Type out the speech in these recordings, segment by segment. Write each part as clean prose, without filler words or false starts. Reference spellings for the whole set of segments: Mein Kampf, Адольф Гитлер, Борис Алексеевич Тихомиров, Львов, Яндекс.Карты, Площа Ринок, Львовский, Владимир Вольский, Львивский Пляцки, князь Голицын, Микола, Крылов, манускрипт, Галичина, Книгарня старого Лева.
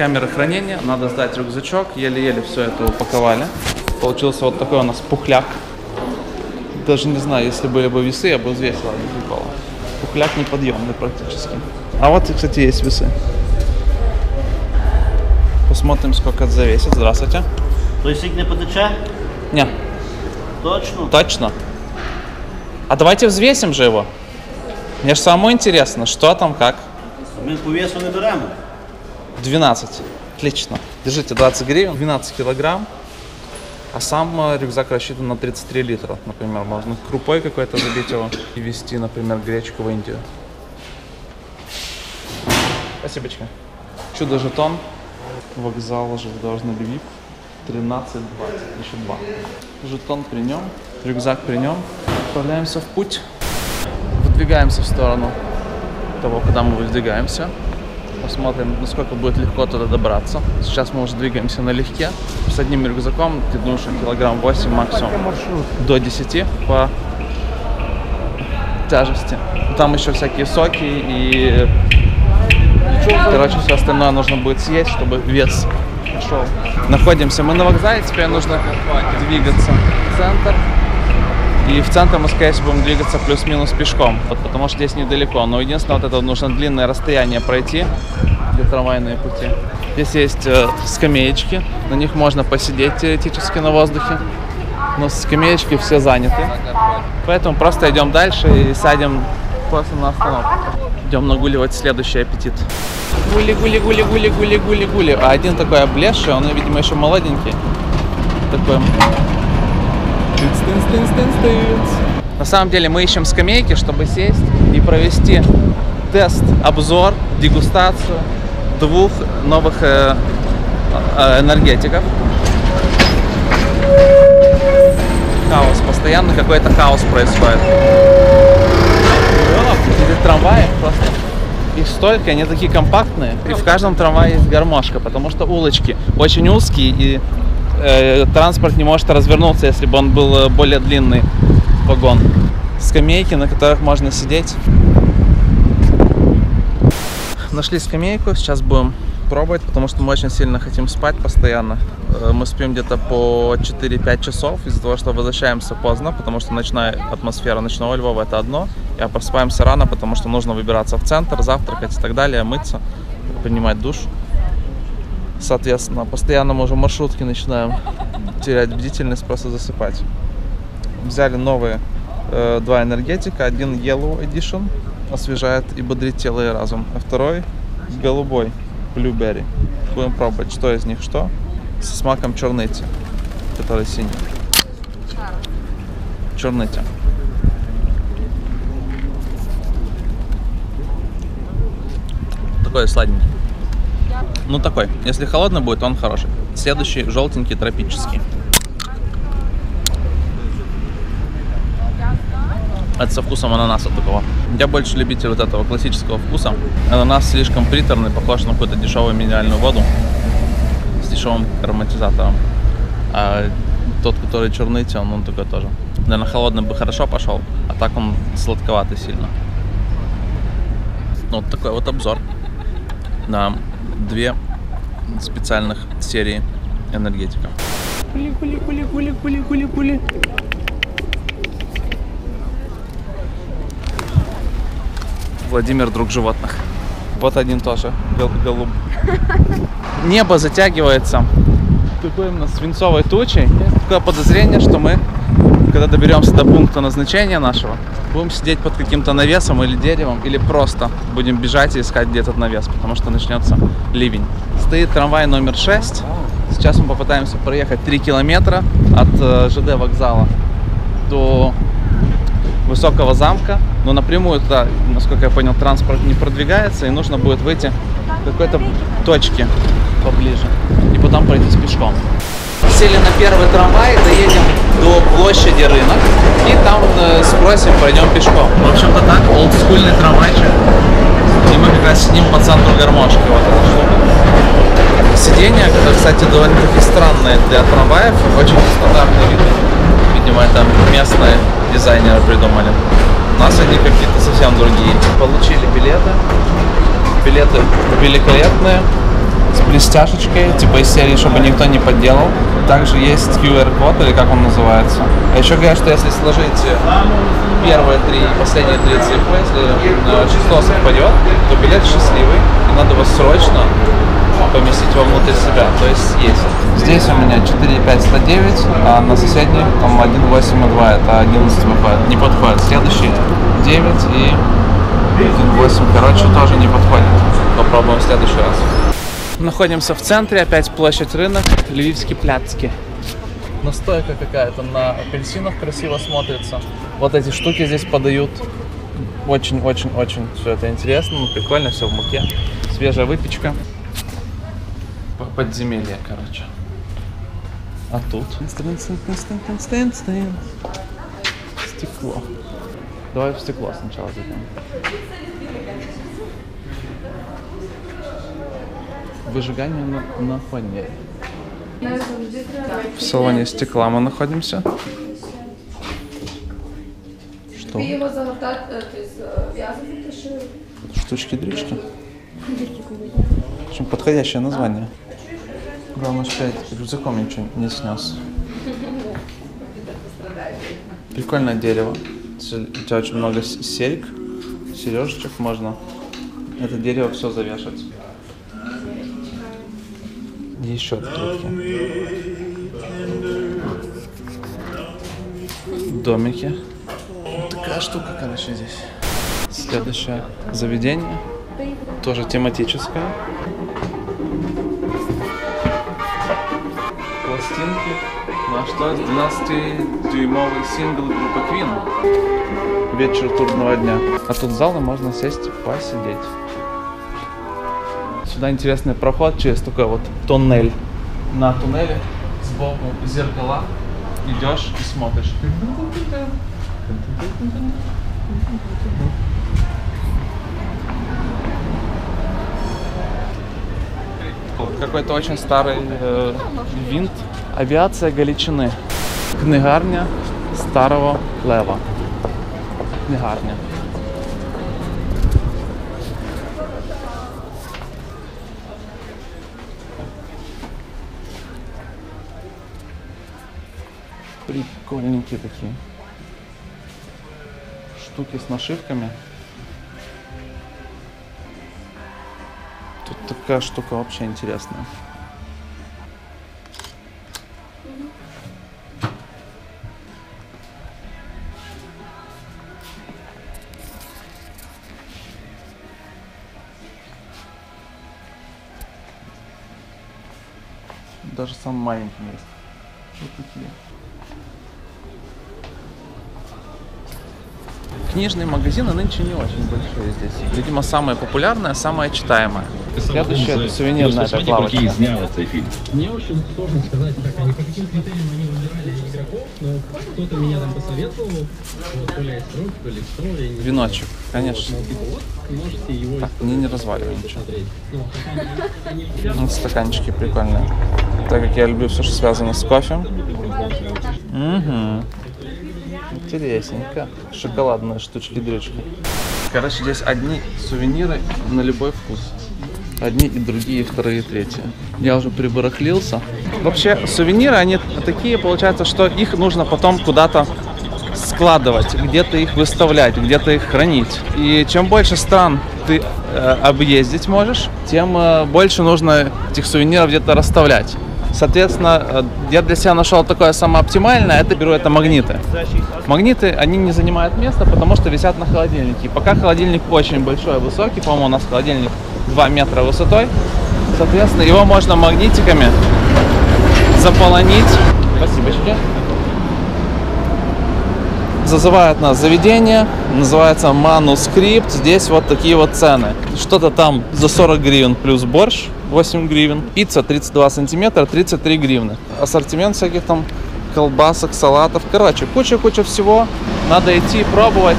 камеры хранения, надо сдать рюкзачок, еле-еле все это упаковали. Получился вот такой у нас пухляк. Даже не знаю, если были бы весы, я бы взвесил, а не выпало. Пухляк неподъемный практически. А вот, кстати, есть весы. Посмотрим, сколько это завесит. Здравствуйте. То есть их не подача? Не. Точно? Точно. А давайте взвесим же его. Мне же самому интересно, что там, как. Мы по весу набираем. 12. Отлично. Держите, 20 гривен, 12 килограмм. А сам рюкзак рассчитан на 33 литра. Например, можно крупой какой-то забить его и везти, например, гречку в Индию. Спасибочка. Чудо-жетон. Вокзал железнодорожный Львив. 13.20. Еще 2. Жетон при нем. Рюкзак при нем. Отправляемся в путь. Выдвигаемся в сторону того, куда мы выдвигаемся. Посмотрим, насколько будет легко туда добраться. Сейчас мы уже двигаемся налегке. С одним рюкзаком, ты думаешь, килограмм 8 максимум. До 10 по тяжести. Там еще всякие соки и... Короче, все остальное нужно будет съесть, чтобы вес пошел. Находимся мы на вокзале, теперь нужно двигаться в центр. И в центр мы, скорее всего, будем двигаться плюс-минус пешком, вот, потому что здесь недалеко. Но единственное, вот это нужно длинное расстояние пройти, где трамвайные пути. Здесь есть скамеечки, на них можно посидеть теоретически на воздухе, но скамеечки все заняты. Поэтому просто идем дальше и садим просто на остановку. Идем нагуливать следующий аппетит. Гули-гули-гули-гули-гули-гули-гули. А один такой облезший, он, видимо, еще молоденький. Такой... На самом деле мы ищем скамейки, чтобы сесть и провести тест, обзор, дегустацию двух новых энергетиков. Хаос, постоянно какой-то хаос происходит. Эти трамваи просто, их столько, они такие компактные. И в каждом трамвае есть гармошка, потому что улочки очень узкие и... транспорт не может развернуться, если бы он был более длинный вагон. Скамейки, на которых можно сидеть. Нашли скамейку, сейчас будем пробовать, потому что мы очень сильно хотим спать постоянно. Мы спим где-то по 4-5 часов из-за того, что возвращаемся поздно, потому что ночная атмосфера ночного Львова — это одно. А просыпаемся рано, потому что нужно выбираться в центр, завтракать и так далее, мыться, принимать душ. Соответственно, постоянно мы уже маршрутки начинаем терять бдительность, просто засыпать. Взяли новые два энергетика. Один Yellow Edition, освежает и бодрит тело и разум. А второй голубой, Blueberry. Будем пробовать, что из них что. Со смаком черныти, который синий. Черныти. Такой сладенький. Ну такой, если холодный будет, он хороший. Следующий желтенький, тропический. Это со вкусом ананаса такого. Я больше любитель вот этого классического вкуса. Ананас слишком приторный, похож на какую-то дешевую минеральную воду с дешевым ароматизатором. А тот, который черный, он такой тоже. Наверное, холодный бы хорошо пошел, а так он сладковатый сильно. Вот такой вот обзор на две специальных серии энергетиков. Кули-кули-кули-кули-кули-кули-кули. Владимир, друг животных. Вот один тоже. Голуб. Небо затягивается такой именно свинцовой тучей. Такое подозрение, что мы, когда доберемся до пункта назначения нашего, будем сидеть под каким-то навесом или деревом, или просто будем бежать и искать, где этот навес, потому что начнется ливень. Стоит трамвай номер 6. Сейчас мы попытаемся проехать 3 километра от ЖД вокзала до Высокого замка. Но напрямую туда, насколько я понял, транспорт не продвигается, и нужно будет выйти к какой-то точке поближе и потом пройтись пешком. Сели на первый трамвай, доедем до площади Рынок и там спросим, пойдем пешком. В общем-то так, олдскульный трамвайчик. И мы как раз сидим по центру гармошки. Вот эта штука. Сиденья, которые, кстати, довольно-таки странные для трамваев, очень стандартный вид. Видимо, это местные дизайнеры придумали. У нас они какие-то совсем другие. Получили билеты. Билеты великолепные. с блестяшечкой, типа из серии, чтобы никто не подделал. Также есть QR-код, или как он называется. А еще говорят, что если сложить первые три и последние три цифры, если число совпадет, то билет счастливый, и надо его срочно поместить его внутрь себя, то есть есть. Здесь у меня 4,509, а на соседней там 1,8,2, это 11 выходит, не подходит. Следующий 9 и 1,8, короче, тоже не подходит. Попробуем в следующий раз. Находимся в центре, опять площадь Рынок, Львивский Пляцки. Настойка какая-то на апельсинах красиво смотрится. Вот эти штуки здесь подают. Очень-очень-очень все это интересно, ну, прикольно, все в муке. Свежая выпечка. Подземелье, короче. А тут? Стекло. Давай в стекло сначала зайдем. Выжигание на фоне. В салоне стекла мы находимся. Что? Штучки-дрючки. В общем, подходящее название. Главное, что я рюкзаком ничего не снес. Прикольное дерево. У тебя очень много серьг, сережечек можно. Это дерево все завешать. Еще открытки. Домики. Вот такая штука, короче, здесь. Следующее заведение. Тоже тематическое. Пластинки. Ну а что? 12-дюймовый сингл группы Queen. Вечер турного дня. А тут в зал можно сесть, посидеть. Сюда интересный проход через такой вот туннель. На туннеле сбоку зеркала. Идешь и смотришь. Какой-то очень старый винт. Авиация Галичины. Книгарня старого Лева. Книгарня. Прикольненькие такие штуки с нашивками. Тут такая штука вообще интересная. Даже сам маленький есть. Вот такие. Книжные магазины нынче не очень большие здесь. Видимо, самое популярное, самое читаемое. Следующее – это сувенирная плавочка. Мне очень сложно сказать, как они, по каким критериям они выбирали игроков, но кто-то меня там посоветовал, вот, то ли Айстрон, то ли Экстрон, я не знаю. Виночек, конечно. Вот, можете его... Так, мне не разваливай ничего. Вот стаканчики прикольные. Так как я люблю все, что связано с кофе. Угу. Интересненько. Шоколадные штучки-дрючки. Короче, здесь одни сувениры на любой вкус. Одни и другие, вторые и третьи. Я уже прибарахлился. Вообще, сувениры, они такие, получается, что их нужно потом куда-то складывать, где-то их выставлять, где-то их хранить. И чем больше стран ты объездить можешь, тем больше нужно этих сувениров где-то расставлять. Соответственно, я для себя нашел такое самое оптимальное, это беру, это магниты. Магниты, они не занимают места, потому что висят на холодильнике. Пока холодильник очень большой, высокий, по-моему, у нас холодильник 2 метра высотой. Соответственно, его можно магнитиками заполонить. Спасибо, чики. Зазывает нас заведение, называется «Манускрипт». Здесь вот такие вот цены. Что-то там за 40 гривен плюс борщ, 8 гривен. Пицца 32 сантиметра, 33 гривны. Ассортимент всяких там колбасок, салатов. Короче, куча-куча всего. Надо идти пробовать.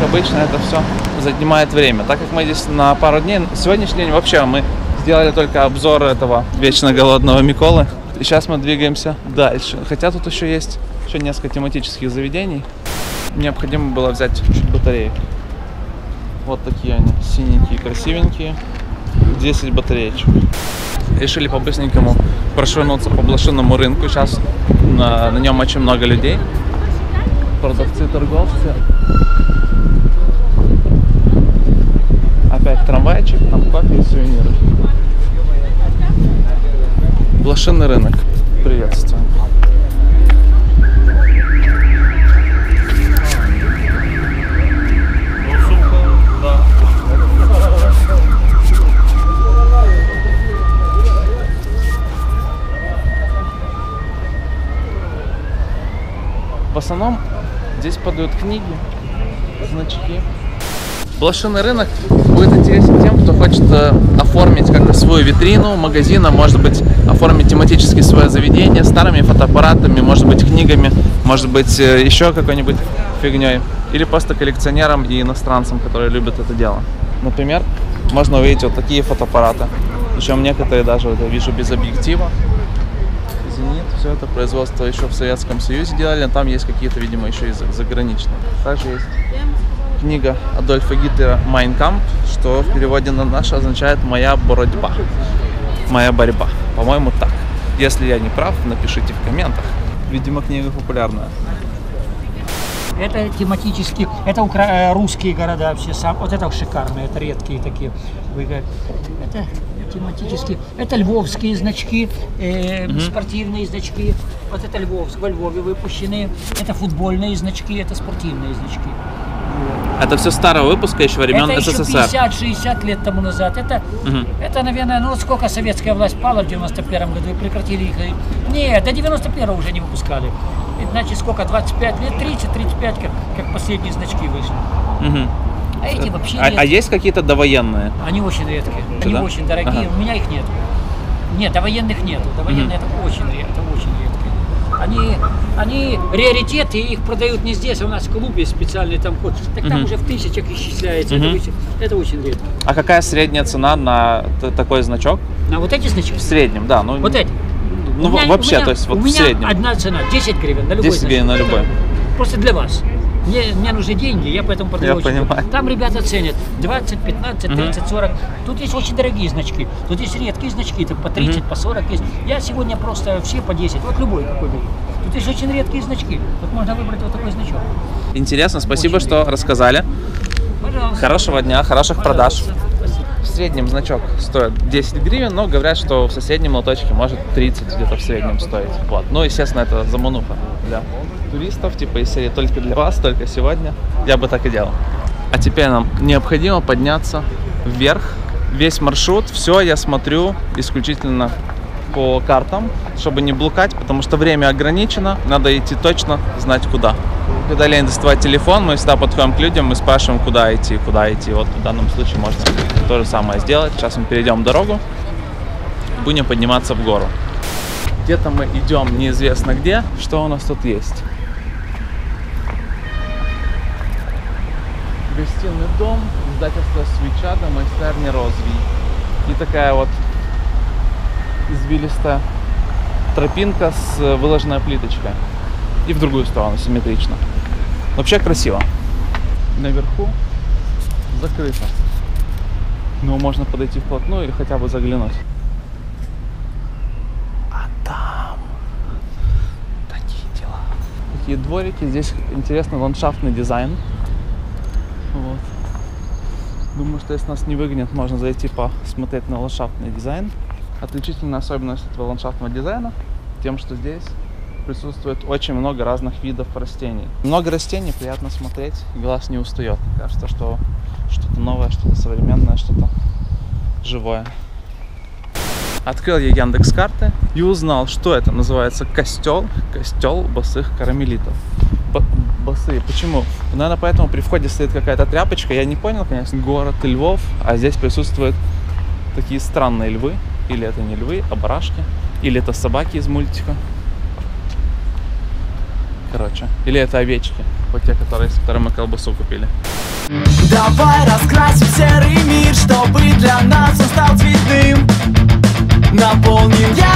Как обычно, это все занимает время. Так как мы здесь на пару дней, сегодняшний день вообще мы сделали только обзор этого вечно голодного Миколы. И сейчас мы двигаемся дальше. Хотя тут еще есть еще несколько тематических заведений. Необходимо было взять чуть-чуть батареек. Вот такие они, синенькие, красивенькие. 10 батареечек. решили по-быстренькому прошвырнуться по блошиному рынку. Сейчас на нем очень много людей. Продавцы, торговцы. Опять трамвайчик, там кофе и сувениры. Блошиный рынок. Приветствую. В основном здесь подают книги, значки. Блошиный рынок будет интересен тем, кто хочет оформить как-то свою витрину магазина, может быть, оформить тематически свое заведение старыми фотоаппаратами, может быть, книгами, может быть, еще какой-нибудь фигней. Или просто коллекционерам и иностранцам, которые любят это дело. Например, можно увидеть вот такие фотоаппараты. Причем некоторые даже, вот я вижу, без объектива. Зенит, все это производство еще в Советском Союзе делали, там есть какие-то, видимо, еще и заграничные. Также есть книга Адольфа Гитлера «Mein Kampf», что в переводе на наш означает «моя борьба». «Моя борьба». По-моему, так. Если я не прав, напишите в комментах. Видимо, книга популярная. Это тематически, это русские города все, вот это шикарные, это редкие такие. Это тематически, это львовские значки, спортивные значки, вот это Львовск, во Львове выпущены, это футбольные значки, это спортивные значки. Это все старого выпуска еще времен СССР. Это 50-60 лет тому назад. Это, наверное, ну сколько советская власть пала в 91-м году и прекратили их. Нет, до 91-го уже не выпускали. Иначе сколько, 25 лет, 30-35, как последние значки вышли. А эти вообще нет. А есть какие-то довоенные? Они очень редкие, они очень дорогие, у меня их нет. Нет, довоенных нет, довоенные это очень редко. Они раритеты, их продают не здесь, а у нас в клубе специальный там ход. Так там уже в тысячах исчисляется. Это очень редко. А какая средняя цена на такой значок? На вот эти значки? В среднем, да. Ну, вот эти? Ну, меня, вообще, меня, то есть вот в среднем. У меня одна цена, 10 гривен на любой. 10 гривен на любой. Просто для вас. Мне нужны деньги, я поэтому продаю. Там ребята ценят 20, 15, 30, 40. Тут есть очень дорогие значки, тут есть редкие значки, там по 30, по 40 есть. Я сегодня просто все по 10, вот любой какой беру. Тут есть очень редкие значки, вот можно выбрать вот такой значок. Интересно, спасибо, очень что редко. Рассказали. Пожалуйста. Хорошего дня, хороших продаж. Спасибо. В среднем значок стоит 10 гривен, но говорят, что в соседнем лоточке может 30 где-то в среднем стоить. Вот. Ну, естественно, это замануха для туристов, типа из серии «Только для вас, только сегодня». Я бы так и делал. А теперь нам необходимо подняться вверх. Весь маршрут, все я смотрю исключительно по картам, чтобы не блукать, потому что время ограничено, надо идти точно, знать куда. Когда лень доставать телефон, мы всегда подходим к людям и спрашиваем, куда идти, куда идти. Вот в данном случае можно то же самое сделать. Сейчас мы перейдем дорогу, будем подниматься в гору. Где-то мы идем неизвестно где. Что у нас тут есть? Гостиный дом, издательство «Свеча», да, мастерня «Розвий». И такая вот извилистая тропинка с выложенной плиточкой. И в другую сторону симметрично. Вообще красиво. Наверху закрыто. Но можно подойти вплотную или хотя бы заглянуть. А там такие дела. Такие дворики. Здесь интересный ландшафтный дизайн. Вот. Думаю, что если нас не выгонят, можно зайти посмотреть на ландшафтный дизайн. Отличительная особенность этого ландшафтного дизайна тем, что здесь присутствует очень много разных видов растений. Много растений, приятно смотреть, глаз не устает. Кажется, что что-то новое, что-то современное, что-то живое. Открыл я Яндекс.Карты и узнал, что это называется костел босых карамелитов. Босые, почему? Наверное, поэтому при входе стоит какая-то тряпочка. Я не понял, конечно, город Львов, а здесь присутствуют такие странные львы. Или это не львы, а барашки. Или это собаки из мультика. Короче, или это овечки, вот те, которые, с которыми мы колбасу купили. Давай раскрасим серый мир, чтобы для нас он стал цветным. Наполним я